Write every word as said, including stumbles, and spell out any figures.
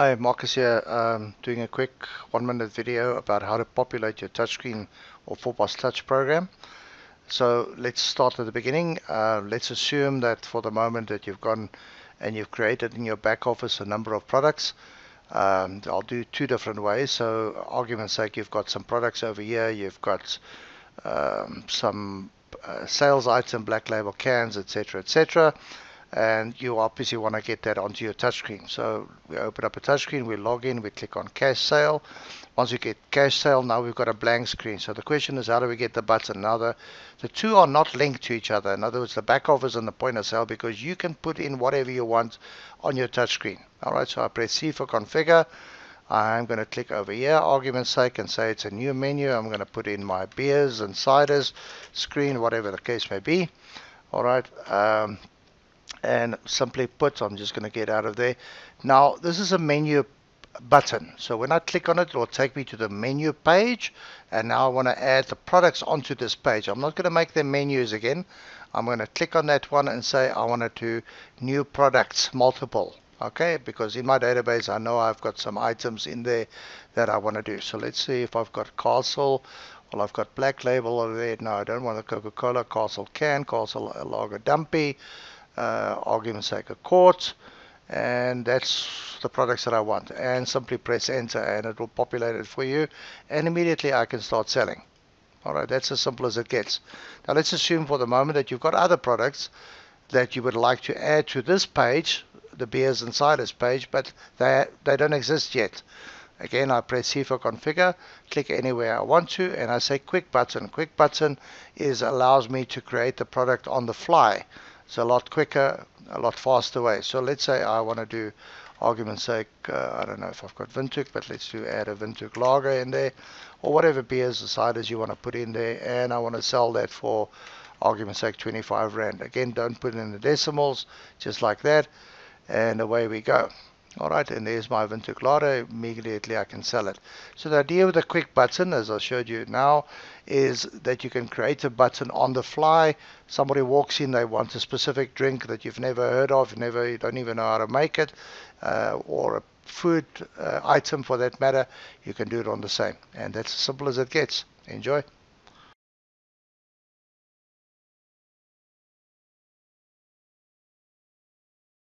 Hi, Marcus here, um, doing a quick one minute video about how to populate your touchscreen or four POS Touch program. So let's start at the beginning. Uh, let's assume that for the moment that you've gone and you've created in your back office a number of products. Um, I'll do two different ways. So argument's sake, you've got some products over here, you've got um, some uh, sales item, black label cans, et cetera, et cetera. And you obviously want to get that onto your touchscreen. So we open up a touchscreen, we log in, we click on cash sale. Once you get cash sale, now we've got a blank screen. So the question is, how do we get the button? Now the, the two are not linked to each other. In other words, the back office and the point of sale, because you can put in whatever you want on your touchscreen. All right, so I press C for configure. I'm going to click over here, argument's sake, and say it's a new menu. I'm going to put in my beers and ciders, screen, whatever the case may be. All right. Um, and simply put, I'm just going to get out of there. Now this is a menu button, so when I click on it, it'll take me to the menu page, and now I want to add the products onto this page. I'm not going to make them menus again. I'm going to click on that one and say I want to do new products, multiple, okay, because in my database I know I've got some items in there that I want to do. So let's see if I've got Castle. Well, I've got black label over there. No, I don't want the Coca-Cola. Castle can, Castle lager dumpy, Uh, argument's sake, a quart, and that's the products that I want, and simply press enter and it will populate it for you, and immediately I can start selling. Alright, that's as simple as it gets. Now let's assume for the moment that you've got other products that you would like to add to this page, the beers and ciders page, but they, they don't exist yet. Again, I press C for configure, click anywhere I want to, and I say quick button. Quick button is allows me to create the product on the fly. It's a lot quicker, a lot faster way. So let's say I want to do, argument's sake, uh, I don't know if I've got Vintuk, but let's do add a Vintuk lager in there, or whatever beers or ciders you want to put in there, and I want to sell that for, argument's sake, twenty-five rand. Again, don't put in the decimals, just like that, and away we go. All right, and there's my Vintuk lager. Immediately I can sell it. So the idea with the quick button, as I showed you now, is that you can create a button on the fly. Somebody walks in, they want a specific drink that you've never heard of, never, you don't even know how to make it, uh, or a food uh, item for that matter. You can do it on the same, and that's as simple as it gets. Enjoy.